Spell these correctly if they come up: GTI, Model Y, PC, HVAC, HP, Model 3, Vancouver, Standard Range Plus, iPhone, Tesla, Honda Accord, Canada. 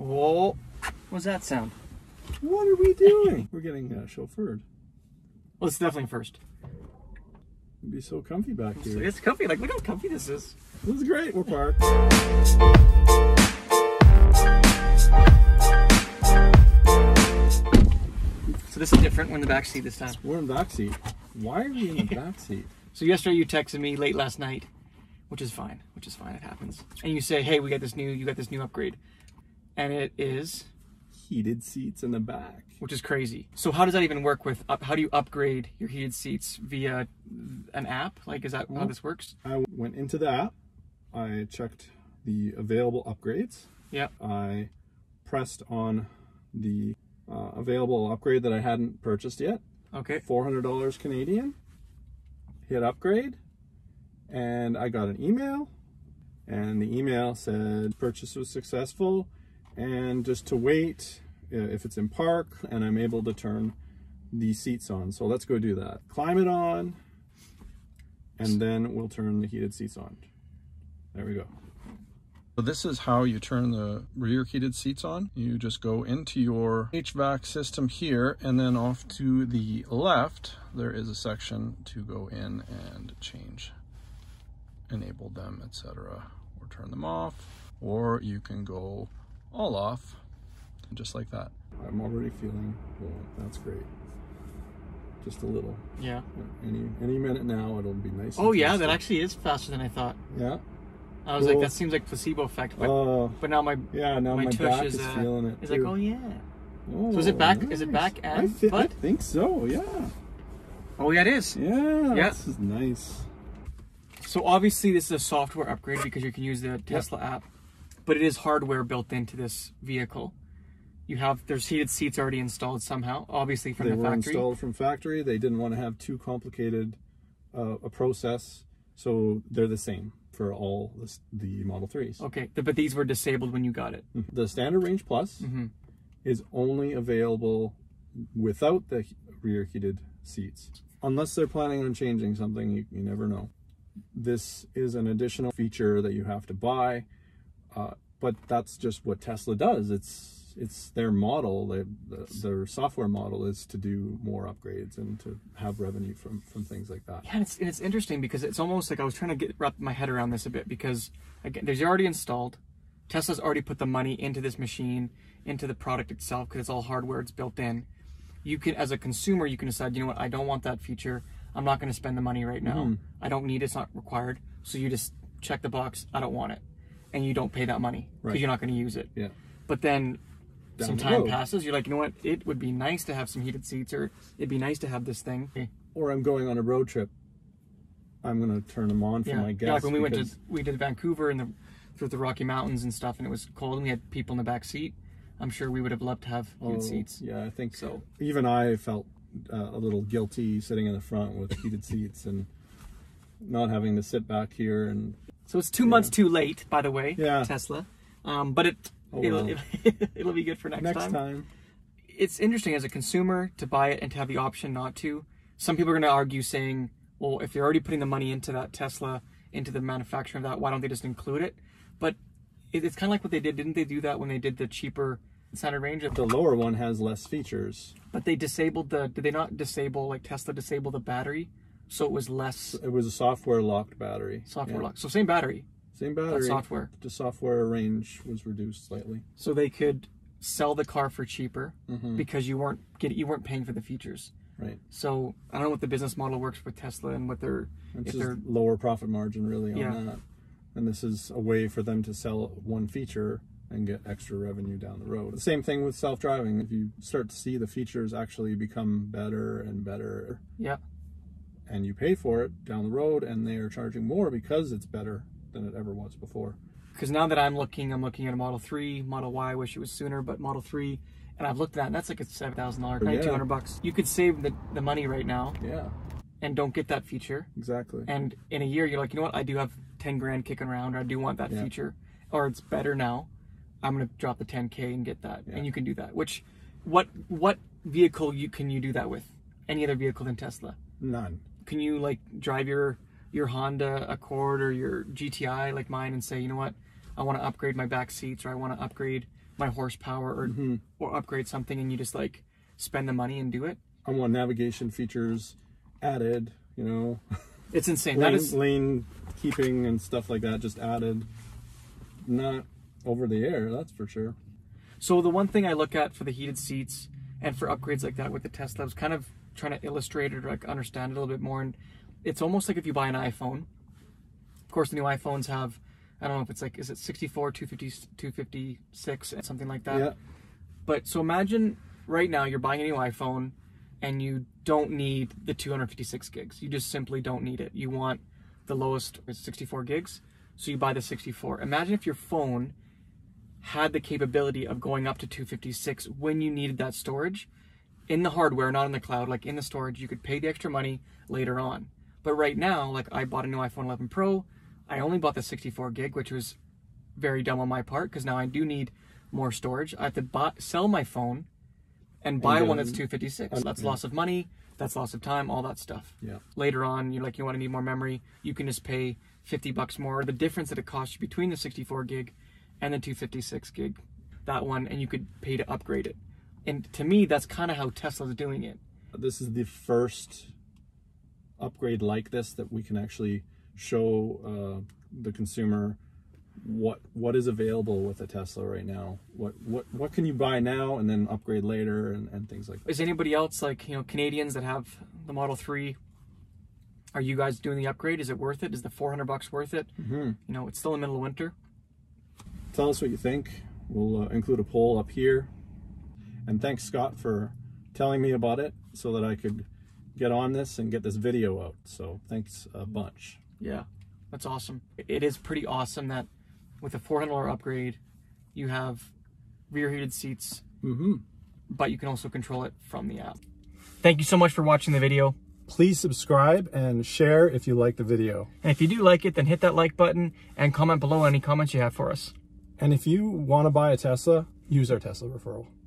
Whoa. What's that sound? What are we doing? We're getting chauffeured. Well, it's definitely first. It'd be so comfy back here. It's comfy. Like, look how comfy this is. This is great. We're parked. So this is different. We're in the back seat this time. We're in the back seat. Why are we in the back seat? So yesterday you texted me late last night, which is fine. Which is fine. It happens. And you say, hey, you got this new upgrade. And it is heated seats in the back, which is crazy. So how does that even work with how do you upgrade your heated seats via an app? Like, is that how this works? I went into the app. I checked the available upgrades. Yeah. I pressed on the available upgrade that I hadn't purchased yet. Okay. $400 Canadian. Hit upgrade, and I got an email, and the email said purchase was successful. And just to wait if it's in park, and I'm able to turn the seats on. So let's go do that. Climate on, and then we'll turn the heated seats on. There we go. So this is how you turn the rear heated seats on. You just go into your HVAC system here, and then off to the left, there is a section to go in and change, enable them, etc., or turn them off, or you can go all off, just like that. I'm already feeling warm. That's great. Just a little. Yeah. Any minute now, it'll be nice. Oh yeah, that actually is faster than I thought. Yeah. I was like, that seems like placebo effect, but now my back is feeling it. It's like, oh yeah. Oh, so is it back? Nice. Is it back and butt? I think so. Yeah. Oh yeah, it is. Yeah. Yeah. This is nice. So obviously this is a software upgrade because you can use the Tesla app. But it is hardware built into this vehicle. There's heated seats already installed somehow, obviously from the factory. They were installed from factory. They didn't want to have too complicated a process, so they're the same for all the Model 3s. Okay, but these were disabled when you got it. Mm-hmm. The Standard Range Plus is only available without the rear heated seats. Unless they're planning on changing something, you never know. This is an additional feature that you have to buy. But that's just what Tesla does. It's their model. Their software model is to do more upgrades and to have revenue from things like that. Yeah, and it's interesting because it's almost like I was trying to wrap my head around this a bit because, again, they're already installed. Tesla's already put the money into this machine, into the product itself, because it's all hardware. It's built in. You can, as a consumer, you can decide, you know what, I don't want that feature. I'm not going to spend the money right now. I don't need it. It's not required. So you just check the box. I don't want it. And you don't pay that money because you're not going to use it. Yeah. But then some time passes. You're like, you know what? It would be nice to have some heated seats, or it'd be nice to have this thing. Or I'm going on a road trip. I'm going to turn them on for my guests. Yeah, like when we did Vancouver and through the Rocky Mountains and stuff, and it was cold, and we had people in the back seat. I'm sure we would have loved to have heated seats. Yeah, I think so. Even I felt a little guilty sitting in the front with heated seats and not having to sit back here and. So it's 2 months too late, by the way, Tesla. But it'll be good for next time. It's interesting as a consumer to buy it and to have the option not to. Some people are going to argue saying, well, if you're already putting the money into that Tesla, into the manufacturing of that, why don't they just include it? But it's kind of like what they did. Didn't they do that when they did the cheaper Standard Range? The lower one has less features. But they disabled did they not disable, like Tesla disabled the battery? So it was less. It was a software locked battery. Software locked. So same battery. Same battery. But software. The software range was reduced slightly. So they could sell the car for cheaper because you weren't paying for the features. Right. So I don't know what the business model works with Tesla and what their lower profit margin really on that. And this is a way for them to sell one feature and get extra revenue down the road. The same thing with self-driving. If you start to see the features actually become better and better. Yeah. And you pay for it down the road, and they are charging more because it's better than it ever was before. Because now that I'm looking at a Model 3, Model Y, I wish it was sooner, but Model 3, and I've looked at that, and that's like a $7,000, $9,200. You could save the money right now and don't get that feature. Exactly. And in a year, you're like, you know what? I do have 10 grand kicking around, or I do want that feature, or it's better now. I'm going to drop the 10K and get that. And you can do that, which what vehicle can you do that with? Any other vehicle than Tesla? None. Can you like drive your Honda Accord or your GTI like mine and say, you know what, I I want to upgrade my back seats, or I want to upgrade my horsepower, or upgrade something, and you just like spend the money and do it. I want navigation features added, you know. It's insane. lane keeping and stuff like that just added, not over the air, that's for sure. So the one thing I look at for the heated seats and for upgrades like that with the Tesla, I was kind of trying to illustrate it or like understand it a little bit more, and it's almost like if you buy an iPhone, of course the new iPhones have, I don't know if it's like, is it 64, 250, 256, something like that. Yeah. But so imagine right now you're buying a new iPhone and you don't need the 256 gigs. You just simply don't need it. You want the lowest, it's 64 gigs. So you buy the 64. Imagine if your phone had the capability of going up to 256 when you needed that storage in the hardware, not in the cloud, like in the storage. You could pay the extra money later on. But right now, like I bought a new iPhone 11 Pro. I only bought the 64 gig, which was very dumb on my part, because now I do need more storage. I have to sell my phone and buy one that's 256. That's loss of money, that's loss of time, all that stuff. Yeah. Later on, you're like, you want to need more memory, you can just pay $50 more. The difference that it costs you between the 64 gig and the 256 gig, that one, and you could pay to upgrade it. And to me, that's kind of how Tesla's doing it. This is the first upgrade like this that we can actually show the consumer what is available with a Tesla right now. What can you buy now and then upgrade later, and things like that. Is anybody else, like, you know, Canadians that have the Model 3, are you guys doing the upgrade? Is it worth it? Is the $400 worth it? You know, it's still in the middle of winter. Tell us what you think. We'll include a poll up here. And thanks, Scott, for telling me about it so that I could get on this and get this video out. So thanks a bunch. Yeah, that's awesome. It is pretty awesome that with a $400 upgrade, you have rear heated seats, but you can also control it from the app. Thank you so much for watching the video. Please subscribe and share if you like the video. And if you do like it, then hit that like button and comment below any comments you have for us. And if you want to buy a Tesla, use our Tesla referral.